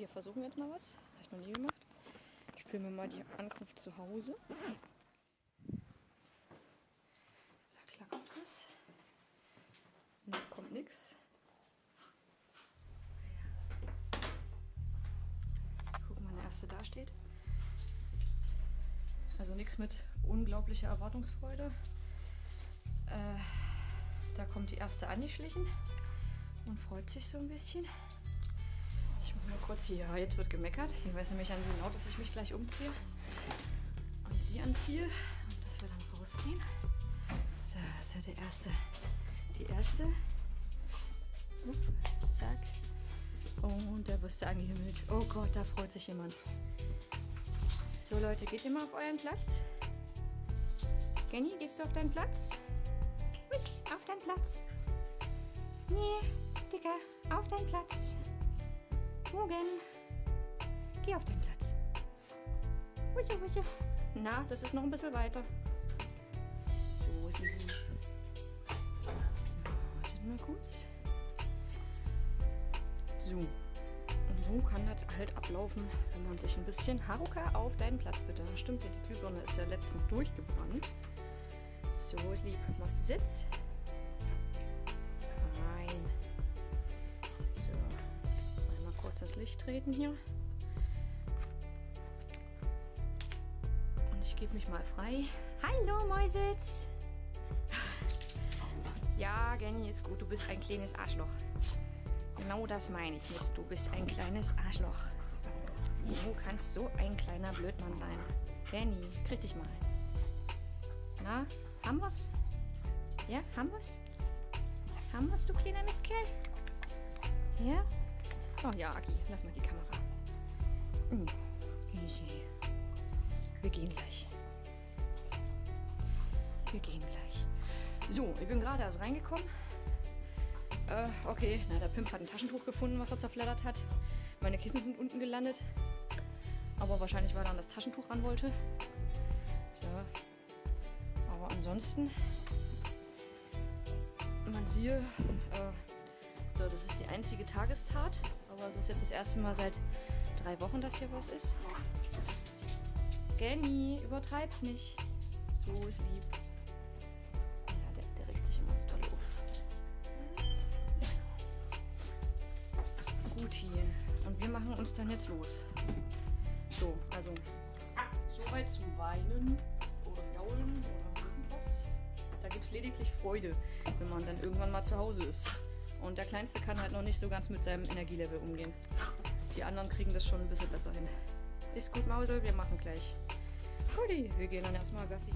hier versuchen wir jetzt mal was. Habe ich noch nie gemacht. Ich filme mal die Ankunft zu Hause. Da klackert was. Da kommt nichts. Gucken, wann der erste da steht. Also nichts mit unglaublicher Erwartungsfreude. Da kommt die erste angeschlichen und freut sich so ein bisschen. Ich muss mal kurz hier, ja, jetzt wird gemeckert. Ich weiß nämlich genau, dass ich mich gleich umziehe und sie anziehe und dass wir dann rausgehen. So, das ist ja der erste. Die erste. Upp, zack. Und da wirst du angehimmelt. Oh Gott, da freut sich jemand. So Leute, geht ihr mal auf euren Platz? Jenny, gehst du auf deinen Platz? Nicht auf deinen Platz. Nee, Dicker, auf deinen Platz. Morgen, geh auf deinen Platz. Wische, wische. Na, das ist noch ein bisschen weiter. So, ist nicht. So, wartet mal kurz. So. Und so kann das halt ablaufen, wenn man sich ein bisschen... Haruka, auf deinen Platz bitte. Stimmt, die Glühbirne ist ja letztens durchgebrannt. So, ist lieb. Machst du Sitz? Nein. So. Einmal kurz das Licht treten hier. Und ich gebe mich mal frei. Hallo, Mäusels! Ja, Jenny ist gut. Du bist ein kleines Arschloch. Genau das meine ich mit, du bist ein kleines Arschloch. Du kannst so ein kleiner Blödmann sein. Jenny, krieg dich mal. Na, haben wir's? Ja, haben wir's? Haben wir's, du kleiner Mistkerl? Ja? Oh ja, Aki, lass mal die Kamera. Wir gehen gleich. Wir gehen gleich. So, ich bin gerade erst reingekommen. Okay, na, der Pimp hat ein Taschentuch gefunden, was er zerfleddert hat. Meine Kissen sind unten gelandet. Aber wahrscheinlich, weil er an das Taschentuch ran wollte. So. Aber ansonsten, man sieht, so, das ist die einzige Tagestat. Aber es ist jetzt das erste Mal seit 3 Wochen, dass hier was ist. Jenny, übertreib's nicht. So ist lieb. Und wir machen uns dann jetzt los. So, also so weit zu weinen oder jaulen oder irgendwas. Da gibt es lediglich Freude, wenn man dann irgendwann mal zu Hause ist. Und der Kleinste kann halt noch nicht so ganz mit seinem Energielevel umgehen. Die anderen kriegen das schon ein bisschen besser hin. Ist gut, Mausel, wir machen gleich. Guti, wir gehen dann erstmal Gassi.